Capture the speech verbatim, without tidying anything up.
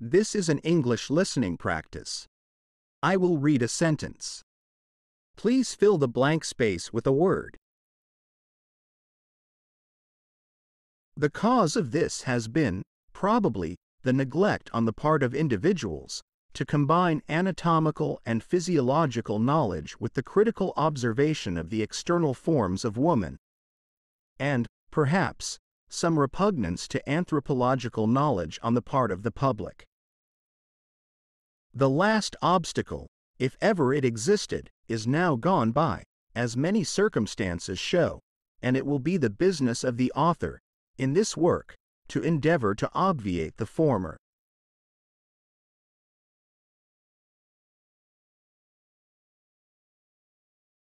This is an English listening practice. I will read a sentence. Please fill the blank space with a word. The cause of this has been, probably, the neglect on the part of individuals to combine anatomical and physiological knowledge with the critical observation of the external forms of woman, and, perhaps, some repugnance to anthropological knowledge on the part of the public. The last obstacle, if ever it existed, is now gone by, as many circumstances show, and it will be the business of the author, in this work, to endeavor to obviate the former.